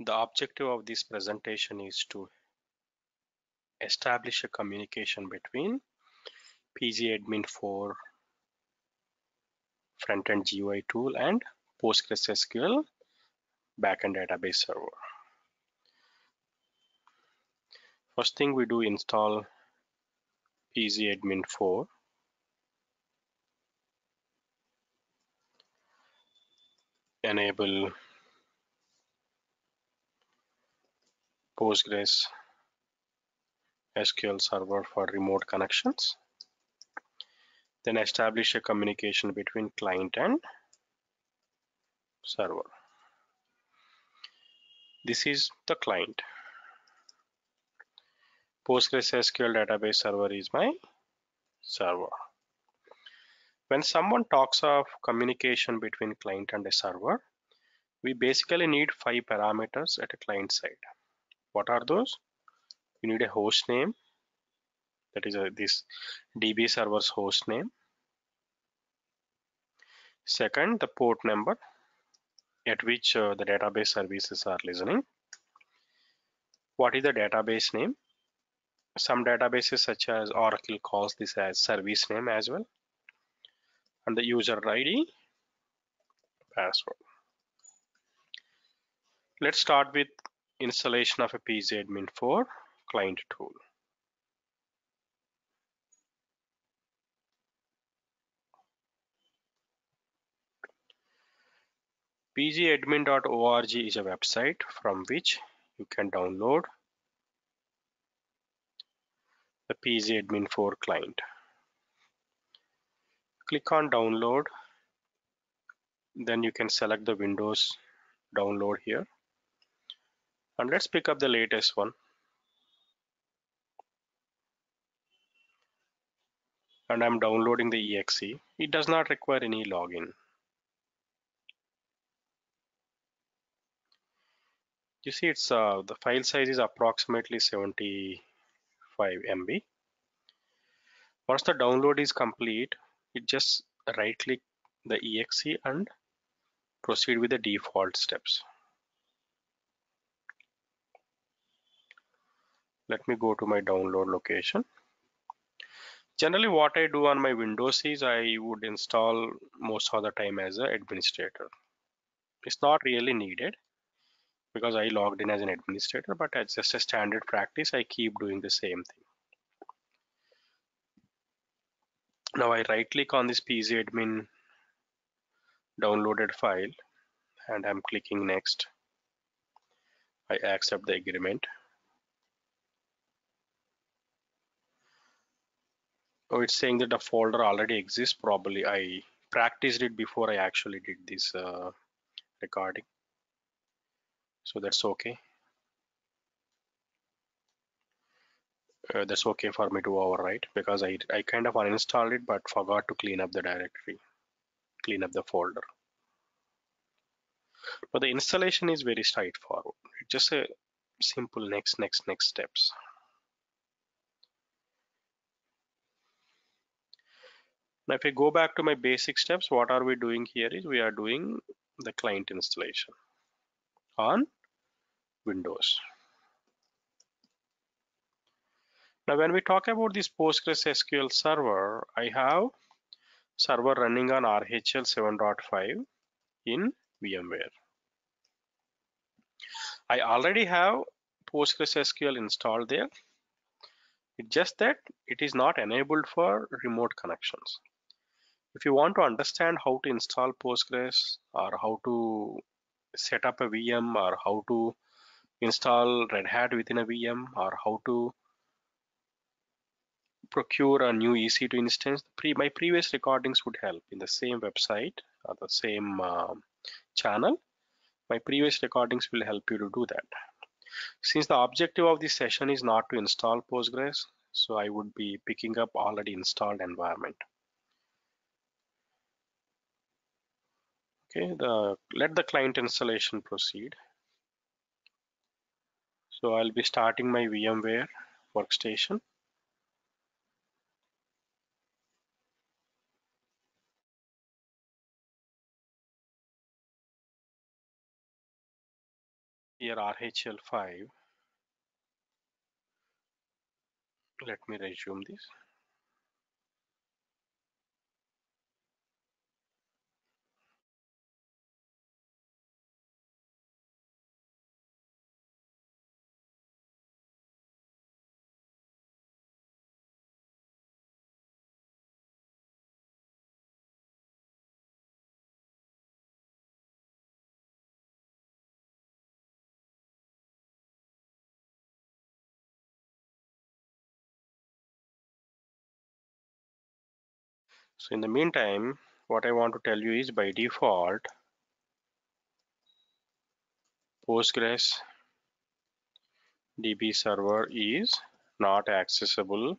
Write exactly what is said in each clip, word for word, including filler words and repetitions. The objective of this presentation is to establish a communication between P G Admin four front-end G U I tool and PostgreSQL backend database server. First thing we do, install P G Admin four. Enable PostgreSQL server for remote connections. Then establish a communication between client and server. This is the client. PostgreSQL database server is my server. When someone talks of communication between client and a server, we basically need five parameters at a client side. What are those? You need a host name, that is a, this D B server's host name. Second, the port number at which uh, the database services are listening. What is the database name? Some databases such as Oracle calls this as service name as well. And the user I D, password. Let's start with installation of a P G Admin four client tool. P G Admin dot org is a website from which you can download the P G Admin four client. Click on download, then you can select the Windows download here, and let's pick up the latest one, and I'm downloading the E X E. It does not require any login. You see, it's uh, the file size is approximately seventy-five M B. Once the download is complete, it just right click the E X E and proceed with the default steps. Let me go to my download location. Generally, what I do on my Windows is I would install most of the time as an administrator. It's not really needed because I logged in as an administrator, but as just a standard practice, I keep doing the same thing. Now I right click on this P G Admin downloaded file and I'm clicking next. I accept the agreement. Oh, it's saying that the folder already exists. Probably I practiced it before I actually did this uh, recording. So that's okay. Uh, that's okay for me to overwrite because I, I kind of uninstalled it but forgot to clean up the directory, clean up the folder. But the installation is very straightforward. It's just a simple next, next, next steps. Now if I go back to my basic steps, what are we doing here is we are doing the client installation on Windows. Now, when we talk about this PostgreSQL server, I have server running on R H E L seven point five in VMware. I already have PostgreSQL installed there. It's just that it is not enabled for remote connections. If you want to understand how to install Postgres or how to set up a V M or how to install Red Hat within a V M or how to procure a new E C two instance, pre my previous recordings would help. In the same website or the same uh, channel, my previous recordings will help you to do that. Since the objective of this session is not to install Postgres, so I would be picking up already installed environment. Okay, the let the client installation proceed. So I'll be starting my VMware workstation. here R H E L five. Let me resume this. So in the meantime, what I want to tell you is by default, Postgres D B server is not accessible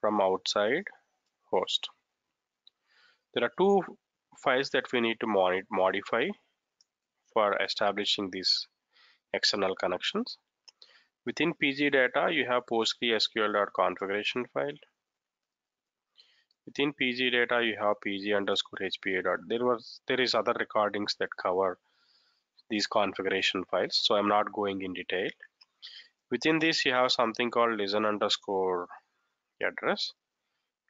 from outside host. There are two files that we need to mod modify for establishing these external connections. Within P G data, you have PostgreSQL.configuration file. Within P G data, you have P G underscore H B A. There was there is other recordings that cover these configuration files, so I'm not going in detail. Within this, you have something called listen underscore address,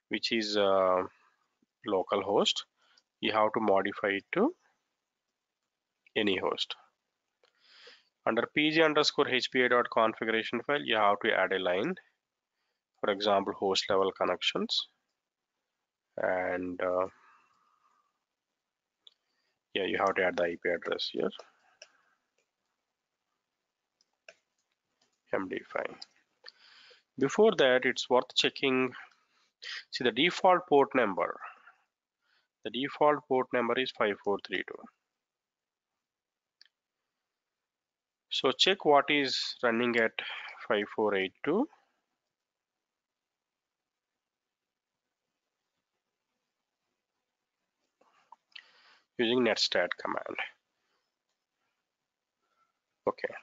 which is uh, local host. You have to modify it to any host. Under P G underscore H B A.configuration file, you have to add a line. For example, host level connections. And uh, yeah, you have to add the I P address here, M D five. Before that, it's worth checking. See, the default port number, the default port number is five four three two. So check what is running at five four eight two. Using netstat command. Okay.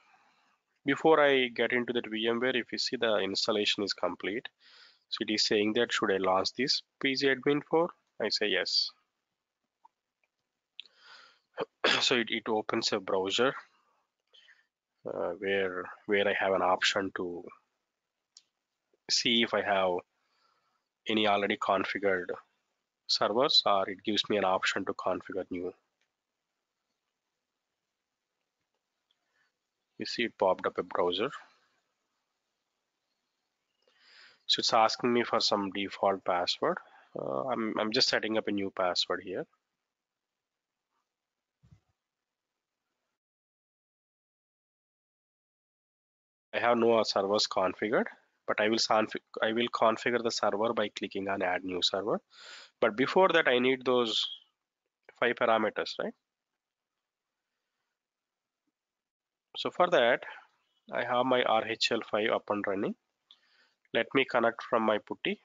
Before I get into that VMware, if you see the installation is complete. So it is saying that should I launch this P G admin four? I say yes. So it, it opens a browser uh, where where I have an option to see if I have any already configured servers, or it gives me an option to configure new. You see it popped up a browser. So it's asking me for some default password. Uh, I'm, I'm just setting up a new password here. I have no servers configured, but I will, I will configure the server by clicking on add new server. But before that, I need those five parameters, right? So for that, I have my R H E L five up and running. Let me connect from my PuTTY.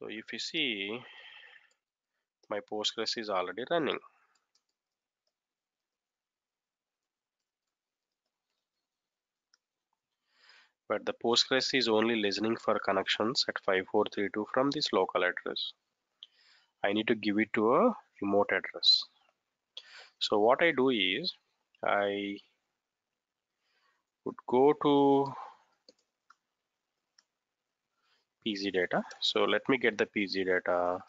So if you see, my Postgres is already running. But the Postgres is only listening for connections at five four three two from this local address. I need to give it to a remote address. So what I do is, I would go to P G data. So let me get the P G data.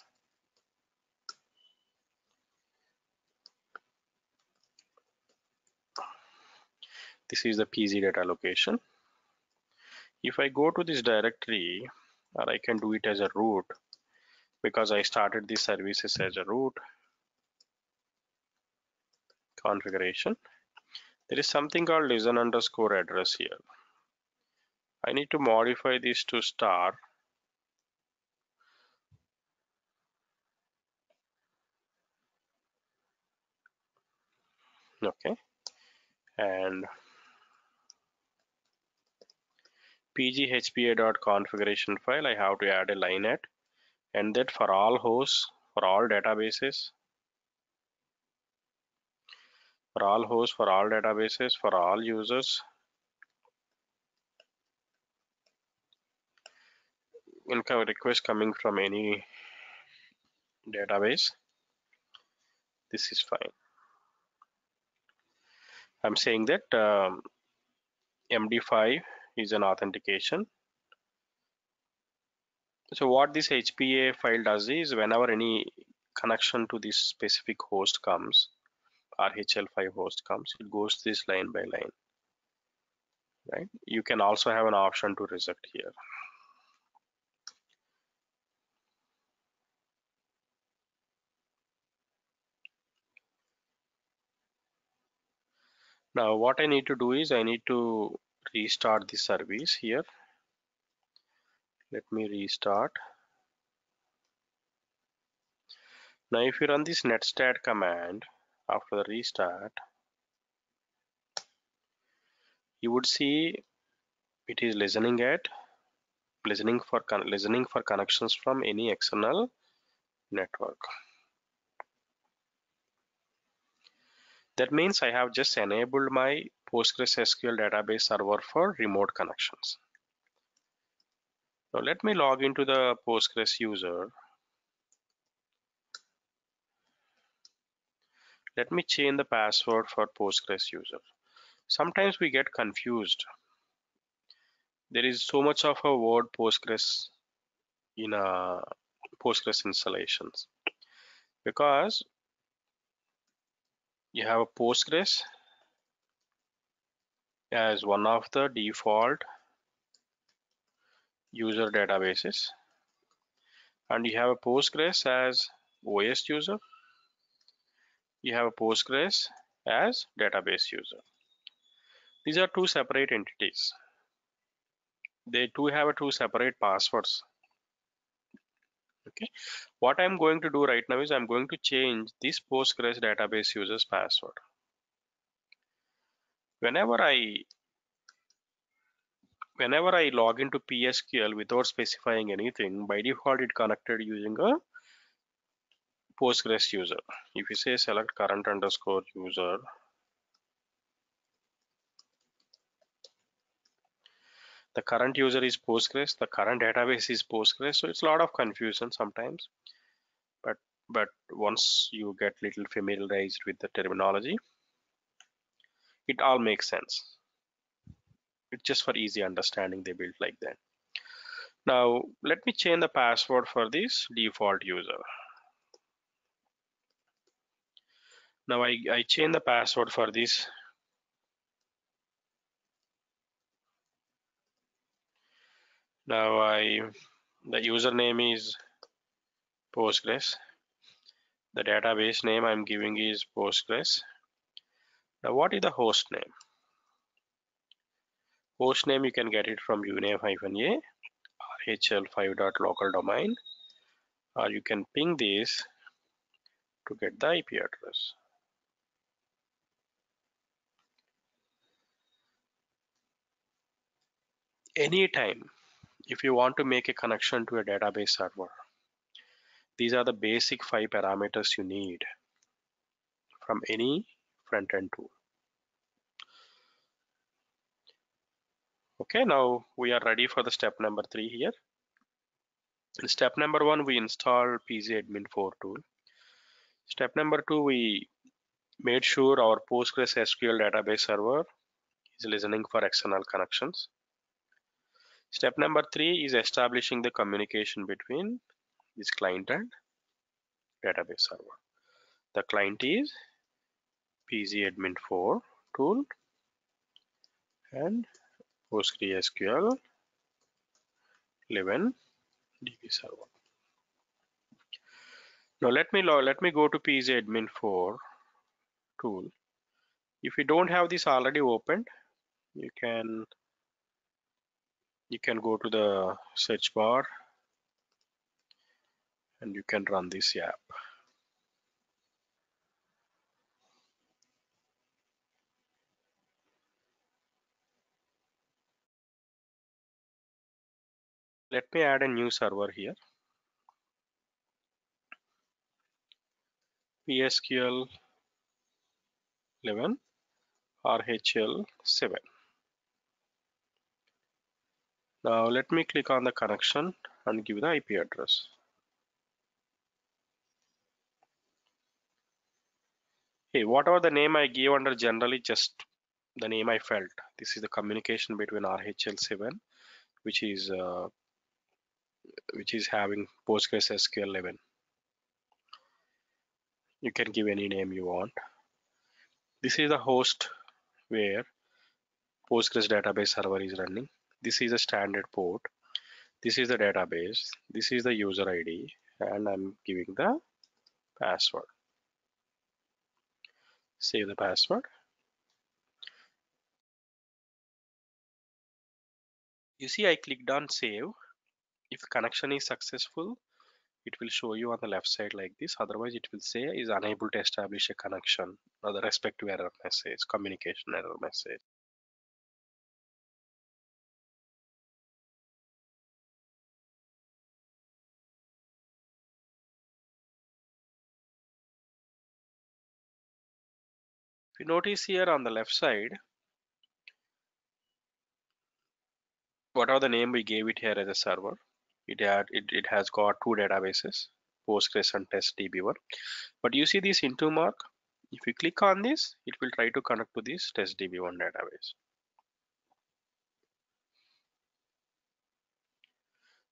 This is the P G data location. If I go to this directory, or I can do it as a root, because I started these services as a root configuration. There is something called listen underscore address here. I need to modify this to star. Okay, and pg_hba.configuration file, I have to add a line at, and that for all hosts, for all databases, for all hosts, for all databases, for all users. Income request coming from any database, this is fine. I'm saying that um, M D five is an authentication. So what this H B A file does is, whenever any connection to this specific host comes, R H E L five host comes, it goes this line by line, right? You can also have an option to reject here. Now what I need to do is I need to restart the service here. Let me restart. Now if you run this netstat command after the restart, you would see it is listening at listening for listening for connections from any external network. That means I have just enabled my PostgreSQL database server for remote connections. Now let me log into the Postgres user. Let me change the password for Postgres user. Sometimes we get confused. There is so much of a word Postgres in a Postgres installations, because you have a Postgres as one of the default user databases, and you have a Postgres as O S user, you have a Postgres as database user. These are two separate entities. They two have two separate passwords. Okay, what I'm going to do right now is I'm going to change this Postgres database user's password. Whenever I whenever I log into P S Q L without specifying anything, by default it connected using a Postgres user. If you say select current underscore user, the current user is Postgres, the current database is Postgres, so it's a lot of confusion sometimes. But but once you get little familiarized with the terminology, it all makes sense. It's just for easy understanding they built like that. Now let me change the password for this default user. Now I, I change the password for this Now I, the username is Postgres. The database name I'm giving is Postgres. Now what is the host name? Host name you can get it from uname-a R H E L five dot local domain, or you can ping this to get the I P address. Anytime if you want to make a connection to a database server, these are the basic five parameters you need from any front-end tool. Okay, now we are ready for the step number three here. In step number one, we install P G Admin four tool. Step number two, we made sure our PostgreSQL database server is listening for external connections. Step number three is establishing the communication between this client and database server. The client is P G Admin four tool and PostgreSQL eleven D B server. Now let me let me go to P G Admin four tool. If you don't have this already opened, you can You can go to the search bar and you can run this app. Let me add a new server here. P S Q L eleven R H E L seven. Now let me click on the connection and give the I P address. Hey, whatever the name I give under generally just the name I felt. This is the communication between R H E L seven, which is uh, which is having PostgreSQL eleven. You can give any name you want. This is the host where Postgres database server is running. This is a standard port. This is the database. This is the user I D, and I'm giving the password. Save the password. You see, I clicked on save. If connection is successful, it will show you on the left side like this. Otherwise, it will say is unable to establish a connection or the respective error message, communication error message. If you notice here on the left side, whatever the name we gave it here as a server, it had it, it has got two databases, Postgres and test D B one. But you see this into mark. If you click on this, it will try to connect to this test D B one database.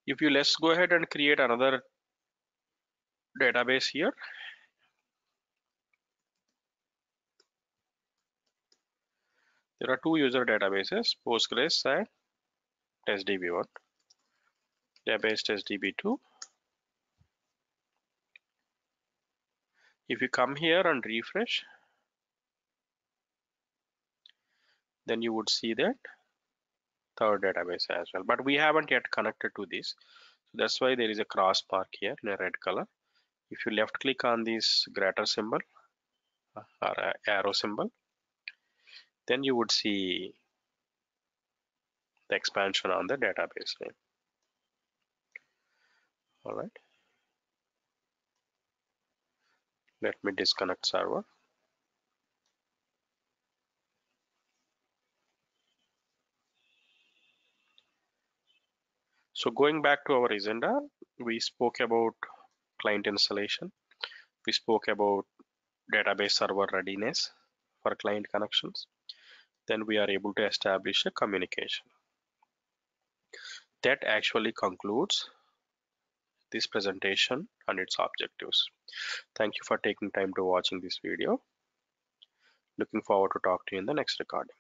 If you let's go ahead and create another database here. There are two user databases, Postgres and test D B one. Database test D B two. If you come here and refresh, then you would see that third database as well. But we haven't yet connected to this. So that's why there is a cross mark here in a red color. If you left click on this greater symbol or arrow symbol, then you would see the expansion on the database name. All right. Let me disconnect server. So going back to our agenda, we spoke about client installation. We spoke about database server readiness for client connections. Then we are able to establish a communication. That actually concludes this presentation and its objectives. Thank you for taking time to watching this video. Looking forward to talk to you in the next recording.